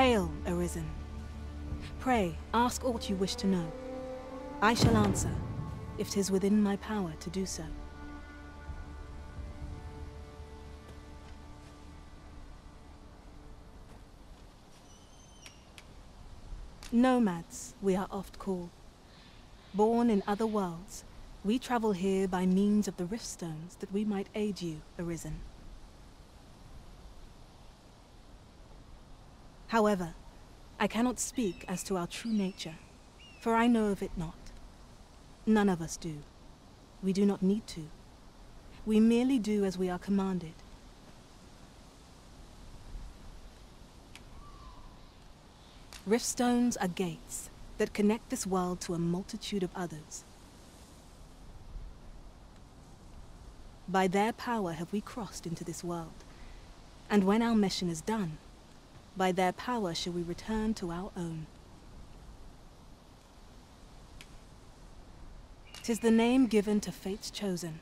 Hail, Arisen. Pray, ask aught you wish to know. I shall answer, if 'tis within my power to do so. Nomads, we are oft called. Born in other worlds, we travel here by means of the Riftstones that we might aid you, Arisen. However, I cannot speak as to our true nature, for I know of it not. None of us do. We do not need to. We merely do as we are commanded. Riftstones are gates that connect this world to a multitude of others. By their power have we crossed into this world, and when our mission is done, by their power shall we return to our own. 'Tis the name given to fate's chosen,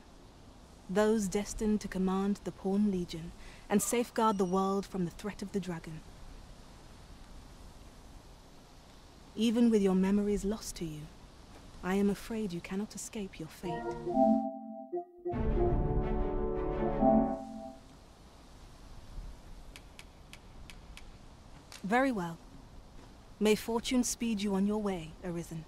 those destined to command the Pawn Legion and safeguard the world from the threat of the dragon. Even with your memories lost to you, I am afraid you cannot escape your fate. Very well. May fortune speed you on your way, Arisen.